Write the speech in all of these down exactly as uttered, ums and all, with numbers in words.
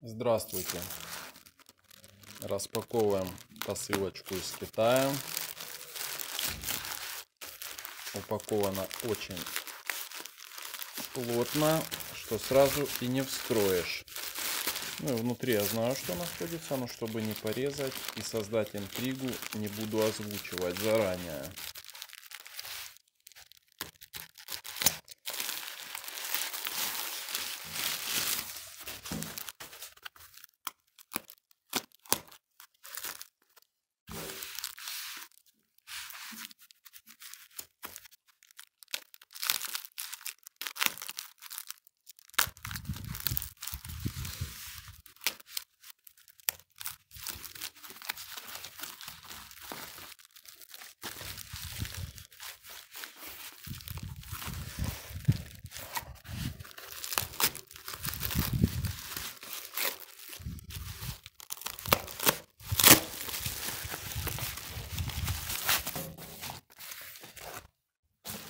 Здравствуйте! Распаковываем посылочку из Китая. Упаковано очень плотно, что сразу и не вскроешь. Ну и внутри я знаю, что находится, но чтобы не порезать и создать интригу, не буду озвучивать заранее.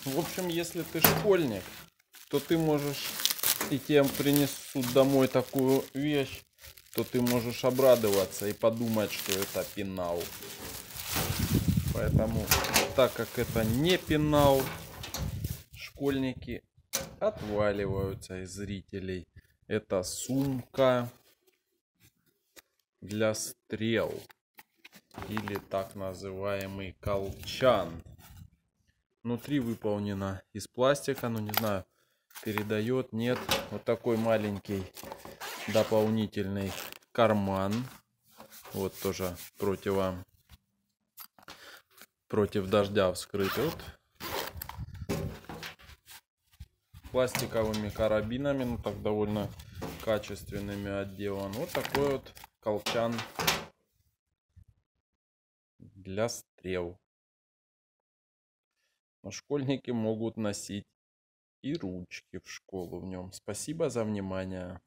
В общем, если ты школьник, то ты можешь, и тебе принесут домой такую вещь, то ты можешь обрадоваться и подумать, что это пенал. Поэтому, так как это не пенал, школьники отваливаются из зрителей. Это сумка для стрел, или так называемый колчан. Внутри выполнено из пластика, ну не знаю, передает, нет. Вот такой маленький дополнительный карман. Вот тоже противо, против дождя вскрыт. Вот. Пластиковыми карабинами, ну так довольно качественными отделан. Вот такой вот колчан для стрел. Но школьники могут носить и ручки в школу в нем. Спасибо за внимание.